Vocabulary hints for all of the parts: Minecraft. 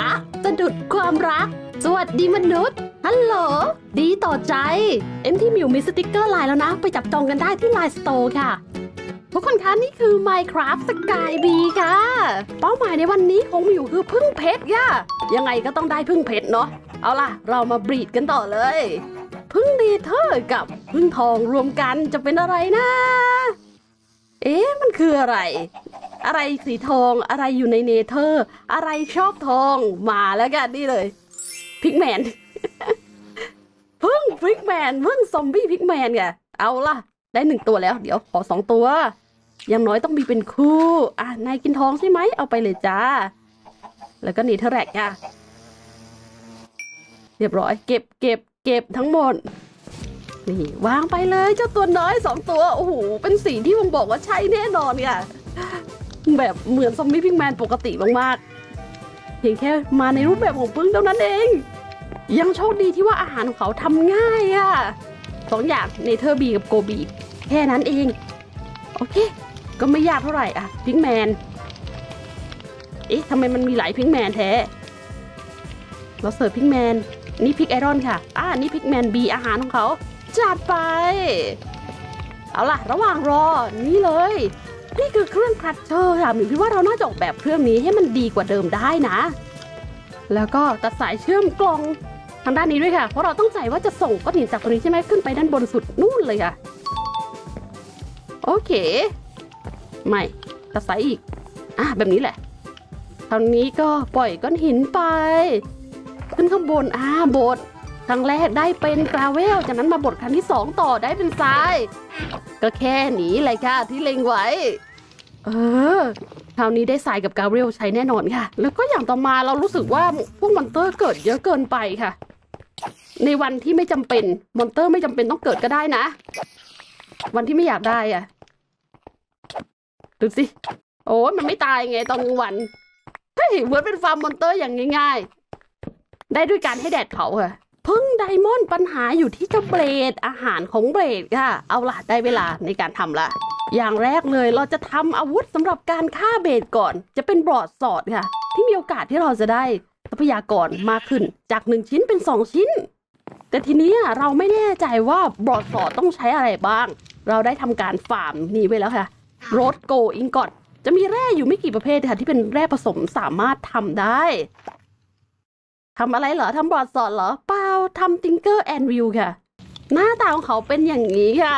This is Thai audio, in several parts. อ่ะสะดุดความรักสวัสดีมนุษย์ฮัลโหลดีต่อใจเอ็มที่มิวมีสติกเกอร์ไลน์แล้วนะไปจับจองกันได้ที่ Line Store ค่ะทุกคนคะนี่คือ Minecraft Sky B ค่ะเป้าหมายในวันนี้ของมิวคือพึ่งเพชรค่ะยังไงก็ต้องได้พึ่งเพชรเนาะเอาล่ะเรามาบรีดกันต่อเลยพึ่งดีเธอกับพึ่งทองรวมกันจะเป็นอะไรนะเอ๊ะมันคืออะไรอะไรสีทองอะไรอยู่ในเนเธอร์อะไรชอบทองมาแล้วกันนี่เลยพิกแมน พึ่งพิกแมนพึ่งซอมบี้พิกแมนไงเอาล่ะได้หนึ่งตัวแล้วเดี๋ยวขอสองตัวอย่างน้อยต้องมีเป็นคู่อ่ะนายกินทองใช่ไหมเอาไปเลยจ้าแล้วก็เนเธอร์แรกอ่ะเรียบร้อยเก็บทั้งหมดนี่วางไปเลยเจ้าตัวน้อยสองตัวโอ้โหเป็นสีที่ผมบอกว่าใช่แน่นอนค่ะแบบเหมือนซอมบี้พิกแมนปกติมากๆเพียงแค่มาในรูปแบบของพึ่งเท่านั้นเองยังโชคดีที่ว่าอาหารของเขาทำง่ายอ่ะสองอย่างเนเธอร์บีกับโกบีแค่นั้นเองโอเคก็ไม่ยากเท่าไหร่อ่ะพิกแมนเอ๊ะทำไมมันมีหลายพิกแมนแท้เราเสิร์ฟพิกแมนนี่พิกไอรอนค่ะนี่พิกแมนบีอาหารของเขาจัดไปเอาล่ะระหว่างรอนี่เลยนี่คือเครื่องคัตเตอร์ค่ะมิวคิดว่าเราน่าจะออกแบบเครื่องนี้ให้มันดีกว่าเดิมได้นะแล้วก็ตัดสายเชื่อมกล่องทางด้านนี้ด้วยค่ะเพราะเราต้องใจว่าจะส่งก้อนหินจากตรงนี้ใช่ไหมขึ้นไปด้านบนสุดนู่นเลยค่ะโอเคไม่ตัดสายอีกแบบนี้แหละทางนี้ก็ปล่อยก้อนหินไปขึ้นข้างบนบดครั้งแรกได้เป็นกราเวลจากนั้นมาบดครั้งที่2ต่อได้เป็นทรายก็แค่นี้เลยค่ะที่เล็งไว้คราวนี้ได้ทรายกับกราเวลใช้แน่นอนค่ะแล้วก็อย่างต่อมาเรารู้สึกว่าพวกมอนเตอร์เกิดเยอะเกินไปค่ะในวันที่ไม่จำเป็นมอนเตอร์ไม่จำเป็นต้องเกิดก็ได้นะวันที่ไม่อยากได้อ่ะดูสิโอ้มันไม่ตายไงตอนกลางวันเฮ้ยเหมือนเป็นฟาร์มมอนเตอร์อย่างง่ายๆได้ด้วยการให้แดดเผาค่ะพึ่งไดมอนด์ปัญหาอยู่ที่เจ้าเบลดอาหารของเบลดค่ะเอาล่ะได้เวลาในการทำละอย่างแรกเลยเราจะทำอาวุธสำหรับการฆ่าเบลดก่อนจะเป็นบรอดสอดค่ะที่มีโอกาสที่เราจะได้ทรัพยากรมากขึ้นจาก1ชิ้นเป็น2ชิ้นแต่ทีนี้เราไม่แน่ใจว่าบรอดสอดต้องใช้อะไรบ้างเราได้ทำการฟาร์มนี่ไว้แล้วค่ะโรดโกอิงกอตจะมีแร่อยู่ไม่กี่ประเภทค่ะที่เป็นแร่ผสมสามารถทำได้ทำอะไรเหรอทำบอร์ดสอดเหรอเปล่าทำติงเกอร์แอนด์วิวค่ะหน้าตาของเขาเป็นอย่างนี้ค่ะ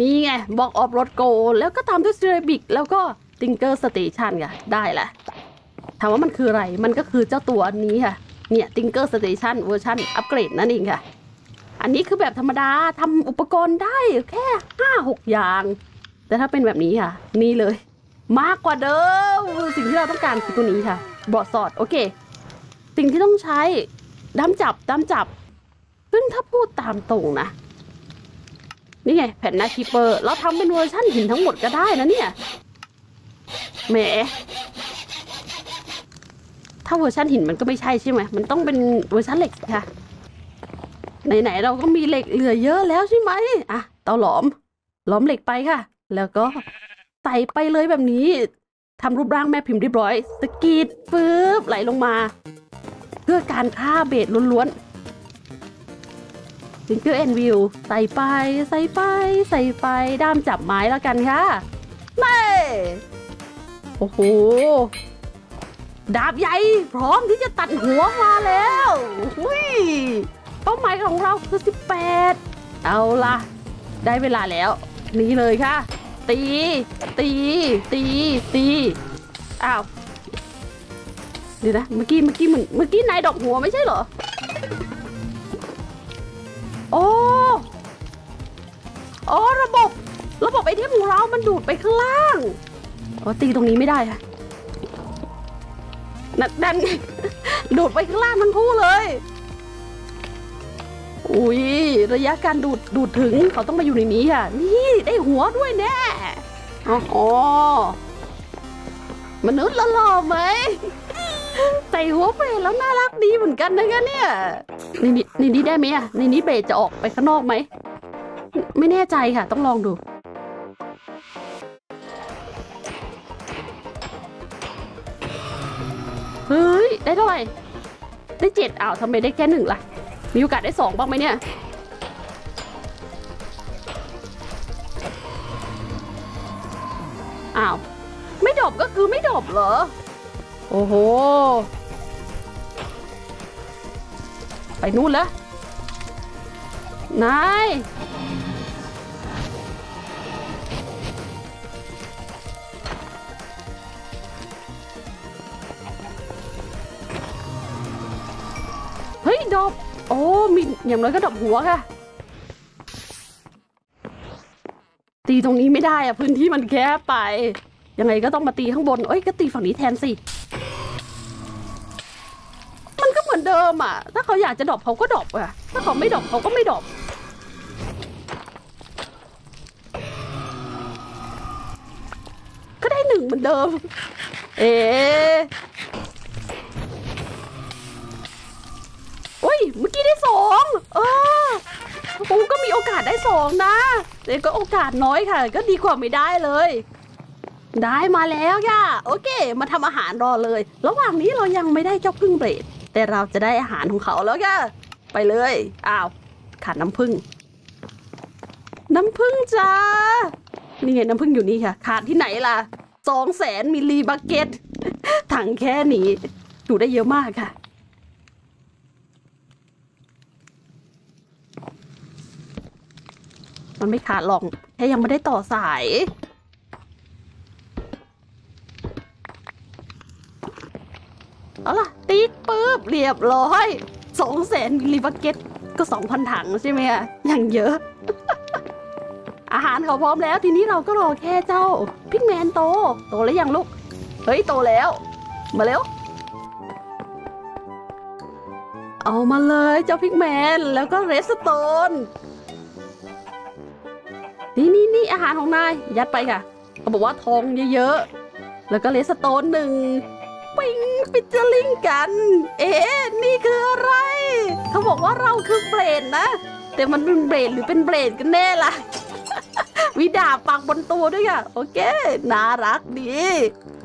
นี่ไงบอกออฟโรดโกแล้วก็ตามด้วยเซรามิกแล้วก็ติงเกอร์สเตชันค่ะได้แหละถามว่ามันคืออะไรมันก็คือเจ้าตัวนี้ค่ะเนี่ยติงเกอร์สเตชันเวอร์ชันอัปเกรดนั่นเองค่ะอันนี้คือแบบธรรมดาทำอุปกรณ์ได้แค่ 5-6 อย่างแต่ถ้าเป็นแบบนี้ค่ะนี่เลยมากกว่าเดิมสิ่งที่เราต้องการคือตัวนี้ค่ะบอร์ดสอดโอเคสิ่งที่ต้องใช้ด้ามจับซึ่งถ้าพูดตามตรงนะนี่ไงแผ่นหน้าคีเปอร์เราทำเป็นเวอร์ชั่นหินทั้งหมดก็ได้นะเนี่ยแหมถ้าเวอร์ชั่นหินมันก็ไม่ใช่ใช่ไหมมันต้องเป็นเวอร์ชั่นเหล็กค่ะไหนๆเราก็มีเหล็กเหลือเยอะแล้วใช่ไหมเตาหลอมเหล็กไปค่ะแล้วก็ใส่ไปเลยแบบนี้ทำรูปร่างแม่พิมพ์เรียบร้อยสกีดฟืบไหลลงมาเพื่อการฆ่าเบสล้วนๆ Finger and Wheel ใส่ไปด้ามจับไม้แล้วกันค่ะไม่โอ้โหดาบใหญ่พร้อมที่จะตัดหัวมาแล้วเป้าหมายของเราคือ18เอาล่ะได้เวลาแล้วนี่เลยค่ะตีอ้าวเดี๋ยวนะเมื่อกี้นายดอกหัวไม่ใช่เหรอโอ้ระบบไอเทมของเรามันดูดไปข้างล่างตีตรงนี้ไม่ได้ค่ะดันดูดไปข้างล่างทั้งคู่เลยอุ้ยระยะการดูดถึงเขาต้องมาอยู่ในนี้ค่ะนี่ได้หัวด้วยแน่อ๋อมนุษย์หล่อไหมใส่หัวเบสแล้วน่ารักดีเหมือนกันนะเนี่ยนี่ได้ไหมนี่เบสจะออกไปข้างนอกไหมไม่แน่ใจค่ะต้องลองดูเฮ้ยได้เท่าไหร่ ได้7อ้าวทำไมได้แค่1ล่ะมีโอกาสได้2บ้างไหมเนี่ยอ้าวไม่ดบก็คือไม่ดบเหรอโอ้โหไปนู่นแล้วนายเฮ้ยดบโอ้มีอย่างน้อยก็ดบหัวค่ะตีตรงนี้ไม่ได้อะพื้นที่มันแคบไปยังไงก็ต้องมาตีข้างบนเอ้ยก็ตีฝั่งนี้แทนสิมันก็เหมือนเดิมอะถ้าเขาอยากจะดบเขาก็ดบอะถ้าเขาไม่ดบเขาก็ไม่ดบก็ได้หนึ่งเหมือนเดิมเอ๊ะโอ้ยเมื่อกี้ได้2ผมก็มีโอกาสได้2นะแต่ก็โอกาสน้อยค่ะก็ดีกว่าไม่ได้เลยได้มาแล้วย่าโอเคมาทำอาหารรอเลยระหว่างนี้เรายังไม่ได้เจ้าพึ่งเบรดแต่เราจะได้อาหารของเขาแล้วย่าไปเลยอ้าวขาดน้ำพึ่งน้ำพึ่งจ้านี่ไงน้ำพึ่งอยู่นี่ค่ะขาดที่ไหนล่ะ 200,000 มิลลิบักเก็ตถังแค่นี้ดูได้เยอะมากค่ะมันไม่ขาดหรอกแค่ยังไม่ได้ต่อสายเอาล่ะตีปึ๊บเรียบร้อย200,000มิลลิบักเก็ตก็2,000ถังใช่ไหมอะอย่างเยอะ อาหารเขาพร้อมแล้วทีนี้เราก็รอแค่เจ้าพิกแมนโตแล้วยังลูกเฮ้ยโตแล้วมาเร็วเอามาเลยเจ้าพิกแมนแล้วก็เรสโตนนี่อาหารของนายยัดไปค่ะเขาบอกว่าทองเยอะๆแล้วก็เรสโตน1ปิงปิดจะลิงกันเอ๊ะนี่คืออะไรเขาบอกว่าเราคือเบลดนะแต่มันเป็นเบลดหรือเป็นเบลดกันแน่ล่ะ วิดาบปักบนตัวด้วยค่ะโอเคน่ารักดี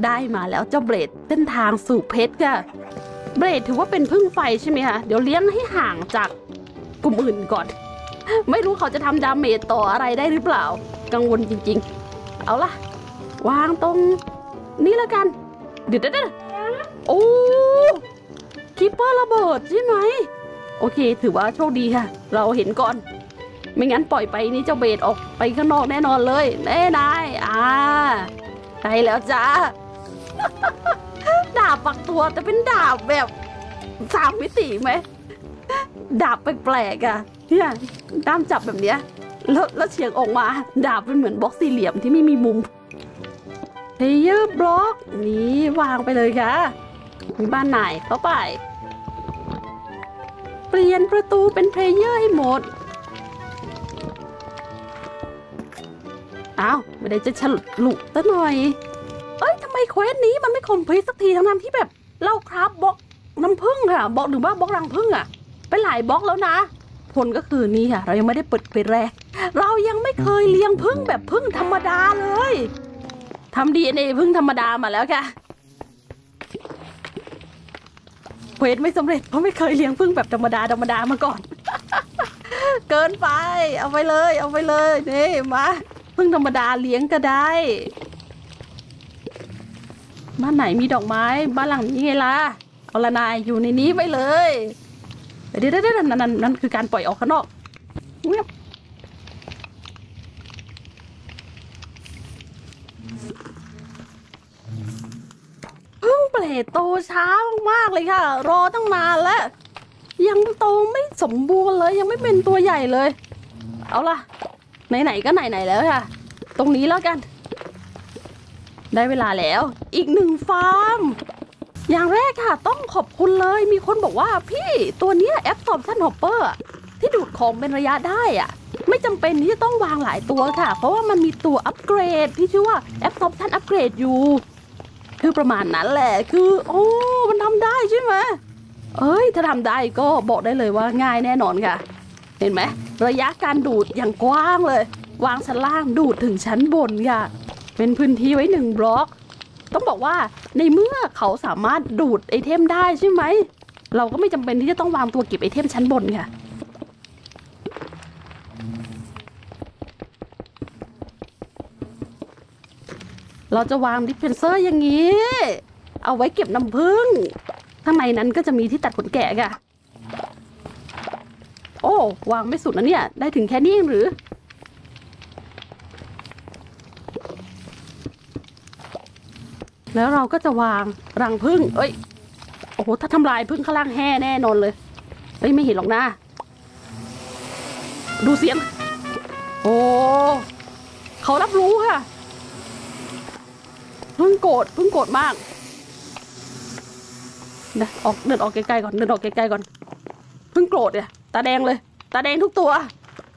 ได้มาแล้วเจ้าเบลดเส้นทางสู่เพชรค่ะเบลดถือว่าเป็นพึ่งไฟใช่ไหมคะเดี๋ยวเลี้ยงให้ห่างจากกลุ่มอื่นก่อนไม่รู้เขาจะทำดาเมจต่ออะไรได้หรือเปล่ากังวลจริงๆเอาล่ะวางตรงนี้แล้วกันเดี๋ยวโอ้คิปเปอร์ระเบิดใช่ไหมโอเคถือว่าโชคดีค่ะเราเห็นก่อนไม่งั้นปล่อยไปนี่เจ้าเบดออกไปข้างนอกแน่นอนเลยแน่นายได้แล้วจ้า ดาบปักตัวแต่เป็นดาบแบบ3มิติไหมดาบแปลกๆอะเนี่ยด้ามจับแบบเนี้ยแล้วเฉียงออกมาดาบเป็นเหมือนบล็อกสี่เหลี่ยมที่ไม่มีมุมเฮ้ยบล็อกนี้วางไปเลยค่ะมีบ้านไหนเข้าไปเปลี่ยนประตูเป็นเพลเยอร์ให้หมดอ้าวไม่ได้จะฉลุซะหน่อยเอ้ยทำไมเควสนี้มันไม่คอมพลีทสักทีทั้งที่แบบเราคราฟบล็อกน้ำผึ้งค่ะบล็อกหรือว่าบล็อกรังผึ้งอ่ะเป็นหลายบล็อกแล้วนะผลก็คือนี่ค่ะเรายังไม่ได้เปิดเฟสแรกเรายังไม่เคยเลี้ยงผึ้งแบบผึ้งธรรมดาเลยทำ DNA ผึ้งธรรมดามาแล้วค่ะเฟสไม่สำเร็จเพราะไม่เคยเลี้ยงผึ้งแบบธรรมดามาก่อน เกินไปเอาไปเลยนี่มาผึ้งธรรมดาเลี้ยงก็ได้บ้านไหนมีดอกไม้บ้านหลังนี้ไงล่ะเอาละนายอยู่ในนี้ไปเลยเดี๋ยวนั่นคือการปล่อยออกข้างนอกเพิ่งเปลดโตช้ามากๆเลยค่ะรอตั้งนานแล้วยังโตไม่สมบูรณ์เลยยังไม่เป็นตัวใหญ่เลยเอาล่ะไหนๆก็ไหนๆแล้วค่ะตรงนี้แล้วกันได้เวลาแล้วอีก1ฟาร์มอย่างแรกค่ะต้องขอบคุณเลยมีคนบอกว่าพี่ตัวเนี้ยแอปซอมชั่นฮอปเปอร์ที่ดูดของเป็นระยะได้อะไม่จำเป็นที่จะต้องวางหลายตัวค่ะเพราะว่ามันมีตัวอัปเกรดที่ชื่อว่าแอปซอมชั่นอัปเกรดอยู่คือประมาณนั้นแหละคือโอ้มันทำได้ใช่ไหมถ้าทำได้ก็บอกได้เลยว่าง่ายแน่นอนค่ะเห็นไหมระยะการดูดอย่างกว้างเลยวางชั้นล่างดูดถึงชั้นบนค่ะเป็นพื้นที่ไว้1บล็อกต้องบอกว่าในเมื่อเขาสามารถดูดไอเทมได้ใช่ไหม เราก็ไม่จำเป็นที่จะต้องวางตัวเก็บไอเทมชั้นบนค่ะเราจะวางดิสเพนเซอร์อย่างนี้เอาไว้เก็บน้ำผึ้งข้างในนั้นก็จะมีที่ตัดขนแกะค่ะโอ้วางไม่สุดนะเนี่ยได้ถึงแค่นี้เองหรือแล้วเราก็จะวางรังผึ้งเอ้ยโอ้โหถ้าทำลายผึ้งข้างล่างแห่แน่นอนเลยเอ้ยไม่เห็นหรอกนะดูเสียงโอ้เขารับรู้ค่ะเพิ่งโกรธมากนะออกเดินออกไกลๆก่อนเดินออกไกลๆก่อนเพิ่งโกรธเนี่ยตาแดงเลยตาแดงทุกตัว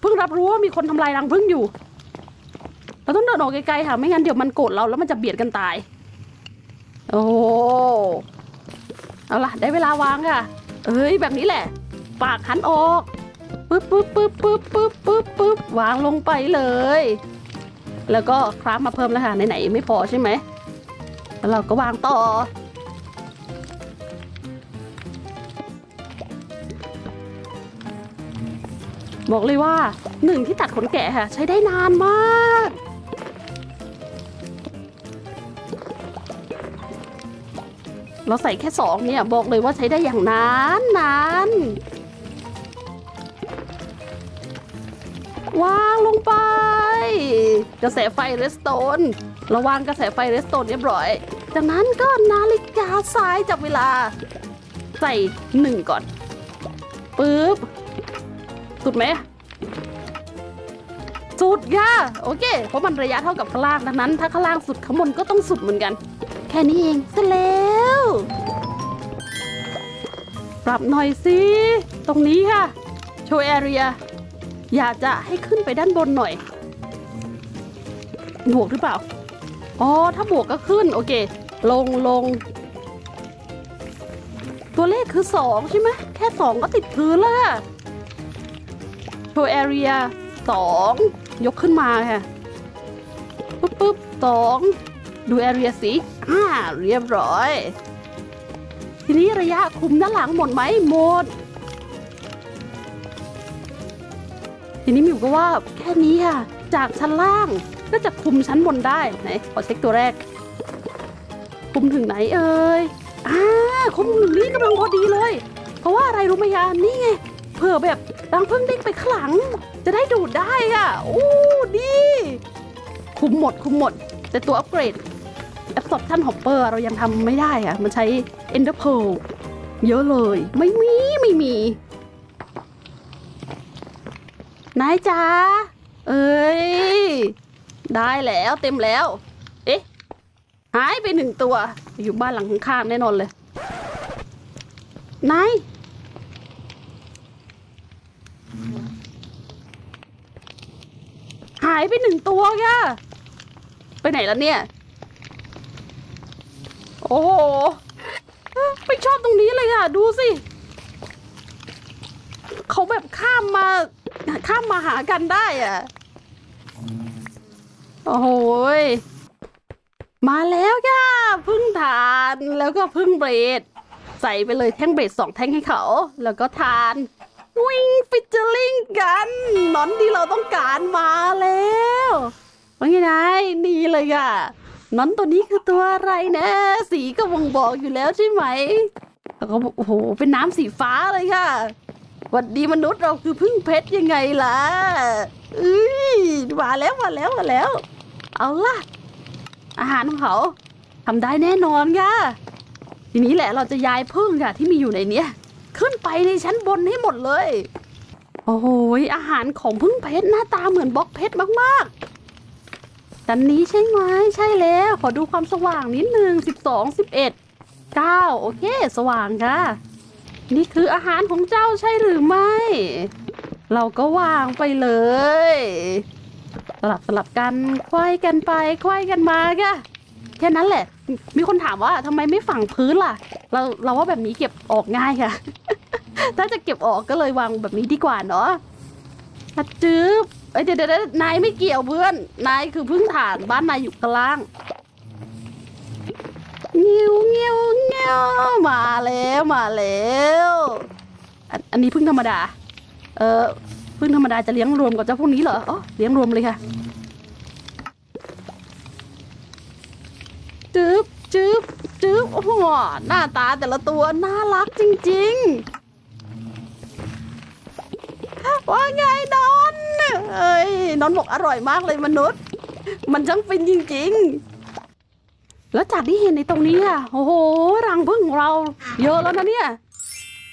เพิ่งรับรู้ว่ามีคนทำลายรังผึ้งอยู่เราต้องเดินออกไกลๆค่ะไม่งั้นเดี๋ยวมันโกรธเราแล้วมันจะเบียดกันตายโอ้เอาล่ะได้เวลาวางค่ะเอ้ยแบบนี้แหละปากหันออกปึ๊บปึ๊บปึ๊บปึ๊บปึ๊บปึ๊บปึ๊บวางลงไปเลยแล้วก็คราฟมาเพิ่มแล้วค่ะไหนๆไม่พอใช่ไหมแล้วเราก็วางต่อบอกเลยว่าหนึ่งที่ตัดขนแกะค่ะใช้ได้นานมากเราใส่แค่สองเนี่ยบอกเลยว่าใช้ได้อย่างนานนานวางลงไปกระแสไฟเรสโตนเราวางกระแสไฟเรสโตนเรียบร้อยจากนั้นก็นาฬิกาทรายจับเวลาใส่หนึ่งก่อนปึ๊บสุดไหมสุดค่ะโอเคเพราะมันระยะเท่ากับข้างล่างดังนั้นถ้าข้างล่างสุดข้างบนก็ต้องสุดเหมือนกันแค่นี้เองเสร็จแล้วปรับหน่อยสิตรงนี้ค่ะโชว์แอเรียอยากจะให้ขึ้นไปด้านบนหน่อยบวกหรือเปล่าอ๋อถ้าบวกก็ขึ้นโอเคลงตัวเลขคือ2ใช่ไหมแค่2ก็ติดพื้นแล้วค่ะโชว์แอเรีย2ยกขึ้นมาค่ะปึ๊บ2ดูแอเรียสิเรียบร้อยทีนี้ระยะคุมด้านหลังหมดไหมหมดทีนี้มิวก็ว่าแค่นี้ค่ะจากชั้นล่างก็จะคุมชั้นบนได้ไหนขอเช็คตัวแรกคุมถึงไหนเอ่ยคุมถึงนี้กำลังพอดีเลยเพราะว่าอะไรรู้ไหมคะนี่ไงเผื่อแบบรังผึ้งเด้งไปข้างหลังจะได้ดูดได้ค่ะอู้ดีคุมหมดแต่ตัวอัปเกรด Absorption Hopper เรายังทำไม่ได้อะมันใช้ Ender Pearl เยอะเลยไม่มีนายจ๋าเอ้ยได้แล้วเต็มแล้วเอ๊ะหายไป1ตัวอยู่บ้านหลังข้างแน่นอนเลยนายหายไป1ตัวค่ะไปไหนแล้วเนี่ยโอ้โหไม่ชอบตรงนี้เลยค่ะดูสิเขาแบบข้ามมาหากันได้อ่ะโอ้โหมาแล้วค่ะพึ่งทานแล้วก็พึ่งเบรดใส่ไปเลยแท่งเบรด2แท่งให้เขาแล้วก็ทานวิ่งฟิชเชอร์ลิงกันนอนที่เราต้องการมาแล้วว่าไงนายนี่เลยค่ะนอนตัวนี้คือตัวอะไรนะสีก็บ่งบอกอยู่แล้วใช่ไหมแล้วก็โอ้โหเป็นน้ำสีฟ้าเลยค่ะหวัดดีมนุษย์เราคือพึ่งเพชรยังไงล่ะมาแล้วเอาล่ะอาหารของเขาทำได้แน่นอนค่ะทีนี้แหละเราจะย้ายพึ่งค่ะที่มีอยู่ในเนี้ยขึ้นไปในชั้นบนให้หมดเลยโอ้โหอาหารของพึ่งเพชรหน้าตาเหมือนบล็อกเพชรมากๆดันนี้ใช่ไหมใช่แล้วขอดูความสว่างนิดหนึ่ง12 11 9โอเคสว่างค่ะนี่คืออาหารของเจ้าใช่หรือไม่เราก็วางไปเลยสลับกันควายกันไปควายกันมาค่ะแค่นั้นแหละมีคนถามว่าทำไมไม่ฝังพื้นล่ะเราว่าแบบนี้เก็บออกง่ายค่ะ ถ้าจะเก็บออกก็เลยวางแบบนี้ดีกว่าเนาะจืบเดี๋ยว นายไม่เกี่ยวเพื่อนนายคือพึ่งฐานบ้านนายอยู่กลาง เงี้ยวเงี้ยวเงี้ยวมาแล้วมาแล้วอันนี้พึ่งธรรมดาพึ่งธรรมดาจะเลี้ยงรวมกับเจ้าพวกนี้เหรออ๋อเลี้ยงรวมเลยค่ะจึ๊บจึ๊บจึ๊บโอ้โหหน้าตาแต่ละตัวน่ารักจริงๆว่าไงนอนเอ้ยนอนบอกอร่อยมากเลยมนุษย์มันช่างฟินจริงๆแล้วจากที่เห็นในตรงนี้อ่ะโอ้โหรังผึ้งของเราเยอะแล้วนะเนี่ย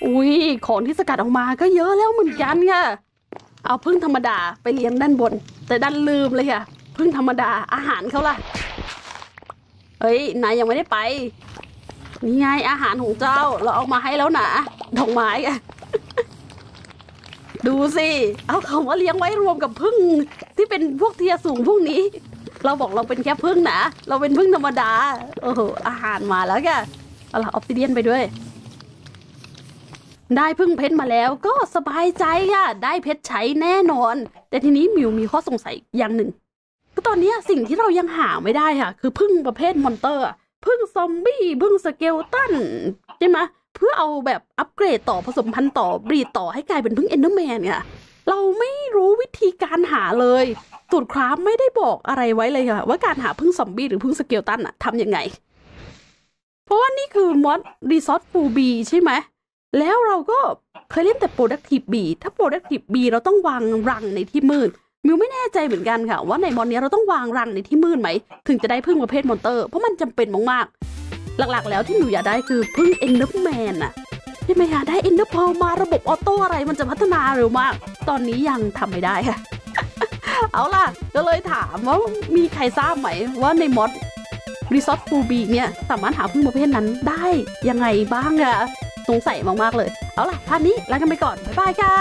อุ้ยของที่สกัดออกมาก็เยอะแล้วเหมือนกันค่ะเอาผึ้งธรรมดาไปเลี้ยงด้านบนแต่ด้านลืมเลยค่ะผึ้งธรรมดาอาหารเขาล่ะเฮ้ยนายยังไม่ได้ไปนี่ไงอาหารของเจ้าเราเอามาให้แล้วนะดอกไม้อะดูสิเอาเขามาเลี้ยงไว้รวมกับผึ้งที่เป็นพวกเทียสูงพวกนี้เราบอกเราเป็นแค่ผึ้งนะเราเป็นผึ้งธรรมดาโอ้โหอาหารมาแล้วแกเอาล่ะออฟซิเดียนไปด้วยได้พึ่งเพชรมาแล้วก็สบายใจค่ะได้เพชรใช้แน่นอนแต่ทีนี้มิวมีข้อสงสัยอย่างหนึ่งก็ตอนนี้สิ่งที่เรายังหาไม่ได้ค่ะคือพึ่งประเภทมอนเตอร์พึ่งซอมบี้พึ่งสเกลตันใช่ไหมเพื่อเอาแบบอัปเกรดต่อผสมพันธุ์ต่อบรีดต่อให้กลายเป็นพึ่งเอนเดอร์แมนค่ะเราไม่รู้วิธีการหาเลยสูตรคราฟไม่ได้บอกอะไรไว้เลยค่ะว่าการหาพึ่งซอมบี้หรือพึ่งสเกลตันทำยังไงเพราะว่านี่คือมอดรีซอสฟูบีใช่ไหมแล้วเราก็เคยเล่นแต่ productive B ถ้า productive B เราต้องวางรังในที่มืดมิวไม่แน่ใจเหมือนกันค่ะว่าในมอนนี้เราต้องวางรังในที่มืดไหมถึงจะได้พึ่งประเภทมอนเตอร์เพราะมันจำเป็นมากๆหลักๆแล้วที่มิวอยากได้คือพึ่ง Enderman น่ะใช่ไหมคะได้ Enderpearl มาระบบออโต้อะไรมันจะพัฒนาเร็วมากตอนนี้ยังทำไม่ได้ค่ะ เอาล่ะก็เลยถามว่ามีใครทราบไหมว่าในมอนรีซอสฟูบีเนี่ยสามารถหาพึ่งประเภทนั้นได้ยังไงบ้างอะสงสัยมากๆเลยเอาล่ะพาร์ทนี้ลากันไปก่อนบ๊ายบายค่ะ